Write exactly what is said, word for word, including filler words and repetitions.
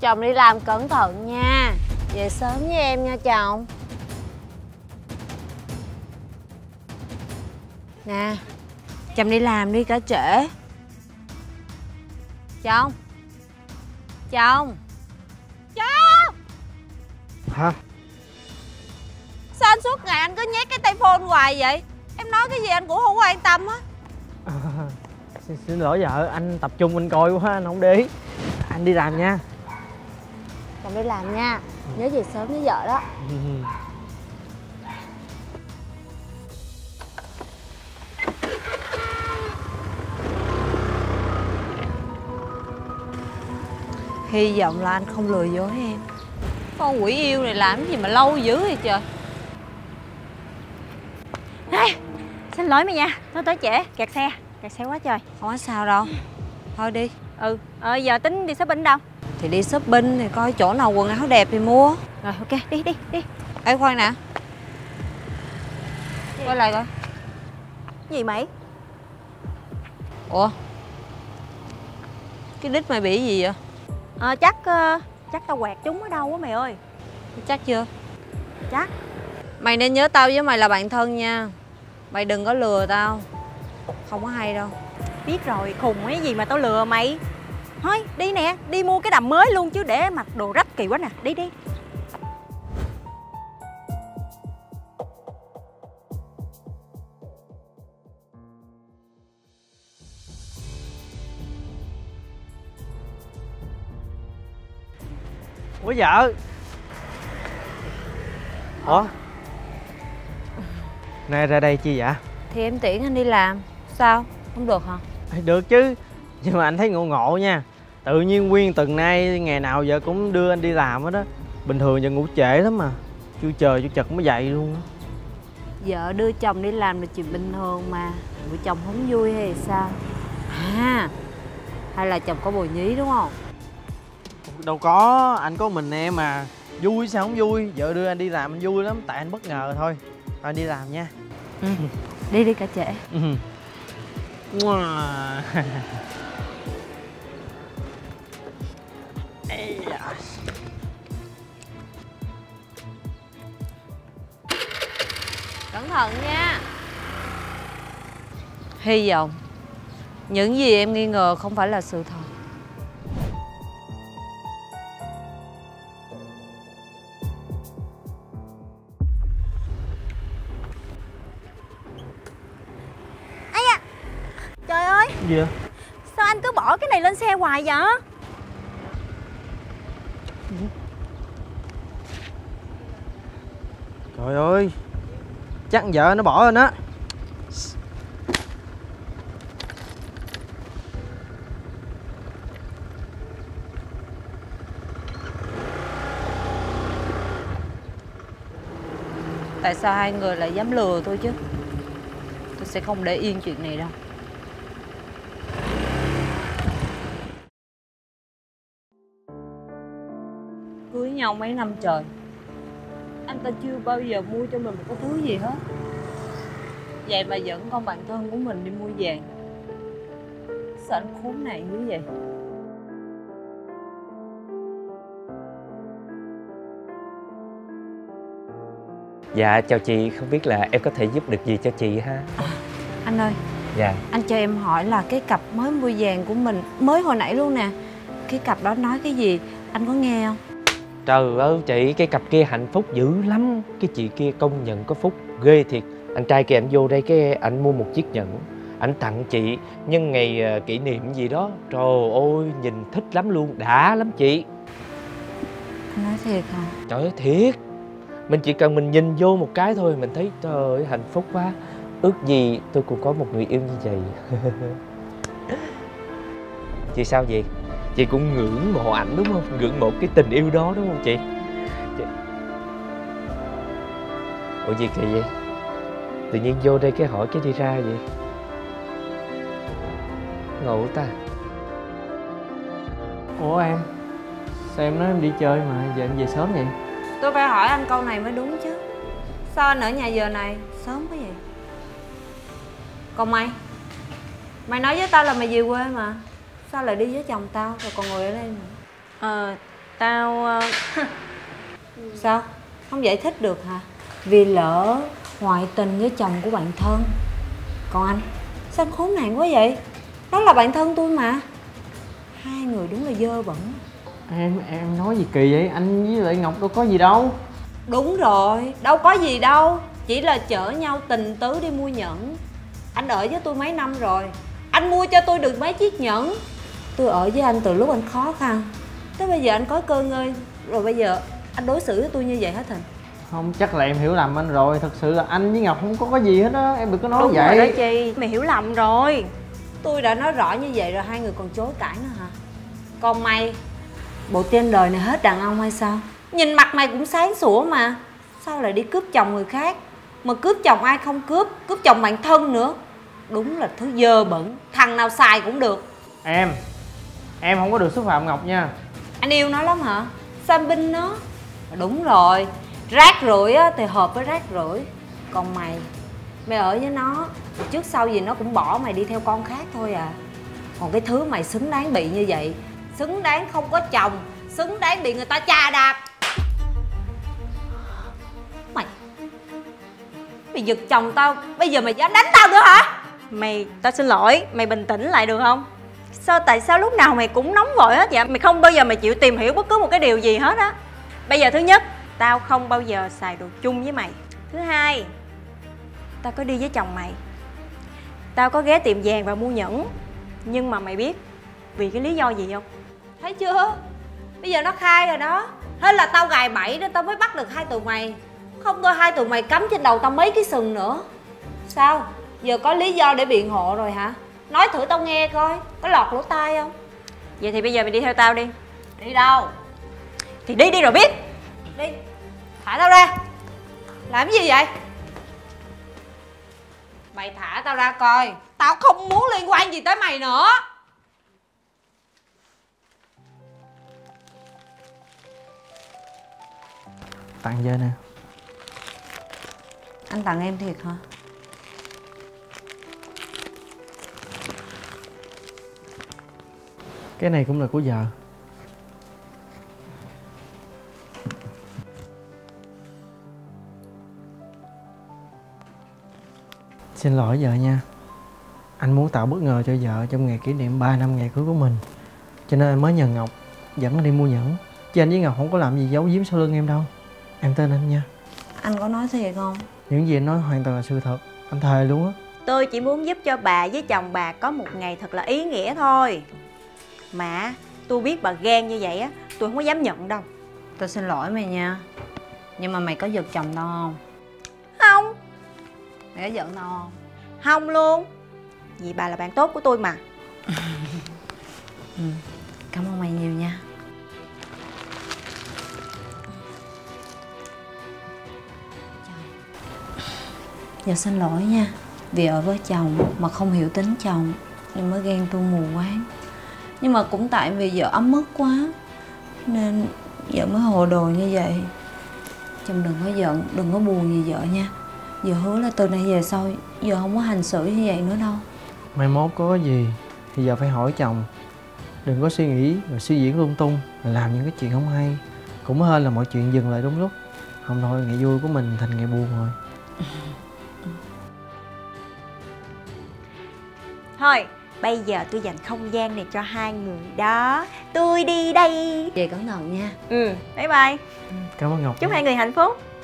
Chồng đi làm cẩn thận nha, về sớm với em nha chồng. Nè, chồng đi làm đi cả trễ. Chồng, chồng, chồng. Hả? Sao anh suốt ngày anh cứ nhét cái tay phone hoài vậy? Em nói cái gì anh cũng không quan tâm á. À, xin, xin lỗi vợ, anh tập trung anh coi quá, anh không để ý. Anh đi làm nha. Chồng đi làm nha, nhớ về sớm với vợ đó. Hy vọng là anh không lừa dối em. Con quỷ yêu này làm gì mà lâu dữ vậy trời. Ê, xin lỗi mày nha, nó tới trễ, kẹt xe. Kẹt xe quá trời. Không có sao đâu, thôi đi. Ừ, ờ, giờ tính đi shopping đâu? Thì đi shopping thì coi chỗ nào quần áo đẹp thì mua. Rồi ok, đi đi đi. Ê khoan nè, quay lại coi. Gì mày? Ủa, cái đít mày bị gì vậy? Ờ à, chắc chắc tao quẹt chúng ở đâu á mày ơi. Chắc chưa? Chắc. Mày nên nhớ tao với mày là bạn thân nha. Mày đừng có lừa tao, không có hay đâu. Biết rồi, khùng cái gì mà tao lừa mày. Thôi đi nè, đi mua cái đầm mới luôn chứ để mặc đồ rách kỳ quá nè. Đi đi. Ủa vợ. Ủa, nay ra đây chi vậy? Thì em tiễn anh đi làm. Sao, không được hả? Được chứ, nhưng mà anh thấy ngộ ngộ nha. Tự nhiên nguyên tuần nay ngày nào vợ cũng đưa anh đi làm hết đó. Bình thường giờ ngủ trễ lắm mà, chưa chờ chưa chật mới dậy luôn đó. Vợ đưa chồng đi làm là chuyện bình thường mà. Vợ chồng không vui hay sao? À, hay là chồng có bồ nhí đúng không? Đâu có, anh có mình em mà. Vui sao không vui, vợ đưa anh đi làm anh vui lắm. Tại anh bất ngờ thôi. Anh đi làm nha. Ừ, đi đi cả trễ. Ừ. Cẩn thận nha. Hy vọng những gì em nghi ngờ không phải là sự thật. Gì vậy? Sao anh cứ bỏ cái này lên xe hoài vậy? Trời ơi, chắc vợ nó bỏ lên á. Tại sao hai người lại dám lừa tôi chứ? Tôi sẽ không để yên chuyện này đâu. Nhau mấy năm trời, anh ta chưa bao giờ mua cho mình một cái thứ gì hết. Vậy mà dẫn con bạn thân của mình đi mua vàng. Sao anh khốn nạn như vậy? Dạ chào chị, không biết là em có thể giúp được gì cho chị ha? À, anh ơi. Dạ. Anh cho em hỏi là cái cặp mới mua vàng của mình, mới hồi nãy luôn nè, cái cặp đó nói cái gì, anh có nghe không? Trời ơi chị, cái cặp kia hạnh phúc dữ lắm. Cái chị kia công nhận có phúc ghê thiệt. Anh trai kia anh vô đây cái anh mua một chiếc nhẫn, anh tặng chị nhân ngày kỷ niệm gì đó. Trời ơi nhìn thích lắm luôn, đã lắm chị. Anh nói thiệt hả? Trời ơi thiệt. Mình chỉ cần mình nhìn vô một cái thôi, mình thấy trời ơi hạnh phúc quá. Ước gì tôi cũng có một người yêu như vậy. Chị sao vậy? Chị cũng ngưỡng mộ ảnh đúng không? Ngưỡng mộ cái tình yêu đó đúng không chị? chị... Ủa gì kỳ vậy? Tự nhiên vô đây cái hỏi cái đi ra vậy? Ngộ ta. Ủa em, sao em nói em đi chơi mà giờ em về sớm vậy? Tôi phải hỏi anh câu này mới đúng chứ. Sao anh ở nhà giờ này sớm quá vậy? Còn mày, mày nói với tao là mày về quê mà sao lại đi với chồng tao rồi còn ngồi ở đây nữa? Ờ, Tao... Sao? Không giải thích được hả? Vì lỡ ngoại tình với chồng của bạn thân. Còn anh? Sao anh khốn nạn quá vậy? Đó là bạn thân tôi mà. Hai người đúng là dơ bẩn. Em em nói gì kỳ vậy? Anh với lại Ngọc đâu có gì đâu. Đúng rồi, đâu có gì đâu. Chỉ là chở nhau tình tứ đi mua nhẫn. Anh ở với tôi mấy năm rồi, anh mua cho tôi được mấy chiếc nhẫn. Tôi ở với anh từ lúc anh khó khăn tới bây giờ anh có cơ ngơi rồi, bây giờ anh đối xử với tôi như vậy hả Thịnh? Không, chắc là em hiểu lầm anh rồi. Thật sự là anh với Ngọc không có có gì hết á, em đừng có nói. Đúng vậy. Đúng rồi đó chị, mày hiểu lầm rồi. Tôi đã nói rõ như vậy rồi hai người còn chối cãi nữa hả? Còn mày, bộ trên đời này hết đàn ông hay sao? Nhìn mặt mày cũng sáng sủa mà, sao lại đi cướp chồng người khác? Mà cướp chồng ai không cướp, cướp chồng bạn thân nữa. Đúng là thứ dơ bẩn, thằng nào xài cũng được. Em, em không có được xúc phạm Ngọc nha. Anh yêu nó lắm hả? Sao anh binh nó? Đúng rồi, rác rưởi á, thì hợp với rác rưởi. Còn mày, mày ở với nó, trước sau gì nó cũng bỏ mày đi theo con khác thôi à. Còn cái thứ mày xứng đáng bị như vậy, xứng đáng không có chồng, xứng đáng bị người ta chà đạp. Mày giật chồng tao, bây giờ mày dám đánh tao nữa hả? Mày, tao xin lỗi, mày bình tĩnh lại được không? Sao tại sao lúc nào mày cũng nóng vội hết vậy? Mày không bao giờ mày chịu tìm hiểu bất cứ một cái điều gì hết á. Bây giờ thứ nhất, tao không bao giờ xài đồ chung với mày. Thứ hai, tao có đi với chồng mày, tao có ghé tiệm vàng và mua nhẫn. Nhưng mà mày biết vì cái lý do gì không? Thấy chưa? Bây giờ nó khai rồi đó. Thế là tao gài bẫy nên tao mới bắt được hai tụi mày. Không thôi hai tụi mày cắm trên đầu tao mấy cái sừng nữa. Sao? Giờ có lý do để biện hộ rồi hả? Nói thử tao nghe coi, có lọt lỗ tai không? Vậy thì bây giờ mày đi theo tao đi. Đi đâu? Thì đi đi rồi biết. Đi. Thả tao ra. Làm cái gì vậy? Mày thả tao ra coi. Tao không muốn liên quan gì tới mày nữa. Tặng giờ nè. Anh tặng em thiệt hả? Cái này cũng là của vợ. Xin lỗi vợ nha. Anh muốn tạo bất ngờ cho vợ trong ngày kỷ niệm ba năm ngày cưới của mình, cho nên anh mới nhờ Ngọc dẫn đi mua nhẫn. Chứ anh với Ngọc không có làm gì giấu giếm sau lưng em đâu. Em tên anh nha. Anh có nói thiệt không? Những gì anh nói hoàn toàn là sự thật, anh thề luôn á. Tôi chỉ muốn giúp cho bà với chồng bà có một ngày thật là ý nghĩa thôi. Mà tôi biết bà ghen như vậy á, tôi không có dám nhận đâu. Tôi xin lỗi mày nha. Nhưng mà mày có giật chồng tao không? Không. Mày có giận tao không? Không luôn. Vì bà là bạn tốt của tôi mà. Ừ. Cảm ơn mày nhiều nha. Dạ xin lỗi nha, vì ở với chồng mà không hiểu tính chồng nên mới ghen tuông mù quáng. Nhưng mà cũng tại vì vợ ấm ức quá nên vợ mới hồ đồ như vậy. Chồng đừng có giận, đừng có buồn gì vợ nha. Vợ hứa là từ nay về sau vợ không có hành xử như vậy nữa đâu. Mai mốt có gì thì vợ phải hỏi chồng. Đừng có suy nghĩ và suy diễn lung tung, làm những cái chuyện không hay. Cũng hơn là mọi chuyện dừng lại đúng lúc. Không thôi ngày vui của mình thành ngày buồn rồi. Thôi, bây giờ tôi dành không gian này cho hai người đó. Tôi đi đây. Về cẩn thận nha. Ừ, bye bye. Cảm ơn Ngọc. Chúc hai người hạnh phúc.